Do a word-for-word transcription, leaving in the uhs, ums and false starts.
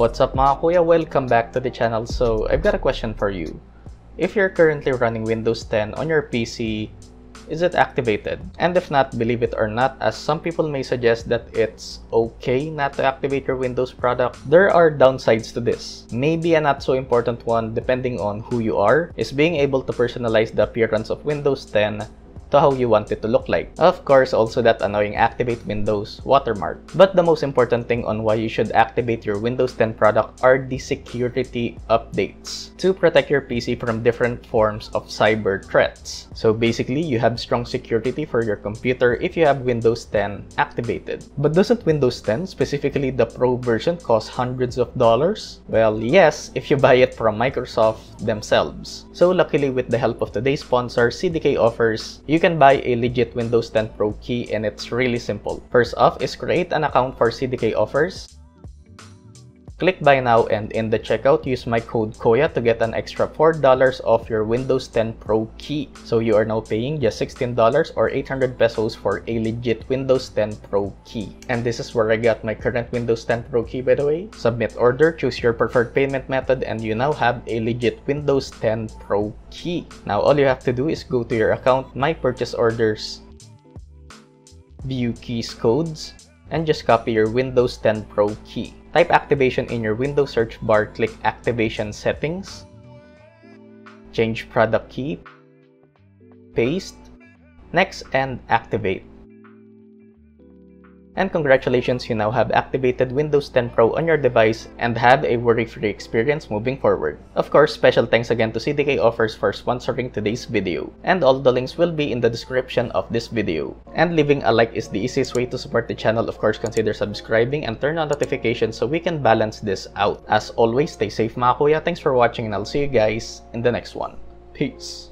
What's up mga kuya? Welcome back to the channel. So I've got a question for you. If you're currently running Windows ten on your P C, is it activated? And if not, believe it or not, as some people may suggest that it's okay not to activate your Windows product, there are downsides to this. Maybe a not so important one, depending on who you are, is being able to personalize the appearance of Windows ten to how you want it to look like. Of course, also that annoying activate Windows watermark. But the most important thing on why you should activate your Windows ten product are the security updates to protect your P C from different forms of cyber threats. So basically, you have strong security for your computer if you have Windows ten activated. But doesn't Windows ten, specifically the Pro version, cost hundreds of dollars? Well, yes, if you buy it from Microsoft themselves. So luckily, with the help of today's sponsor, C D K Offers, you You can buy a legit Windows ten Pro key, and it's really simple. First off is create an account for C D K Offers. Click buy now, and in the checkout, use my code KOYA to get an extra four dollars off your Windows ten Pro key. So you are now paying just sixteen dollars or eight hundred pesos for a legit Windows ten Pro key. And this is where I got my current Windows ten Pro key, by the way. Submit order, choose your preferred payment method, and you now have a legit Windows ten Pro key. Key. Now all you have to do is go to your account, my purchase orders, view keys codes, and just copy your Windows ten Pro key. Type activation in your Windows search bar, click activation settings, change product key, paste, next, and activate. And congratulations, you now have activated Windows ten Pro on your device and have a worry-free experience moving forward. Of course, special thanks again to C D K Offers for sponsoring today's video. And all the links will be in the description of this video. And leaving a like is the easiest way to support the channel. Of course, consider subscribing and turn on notifications so we can balance this out. As always, stay safe mga kuya. Thanks for watching, and I'll see you guys in the next one. Peace!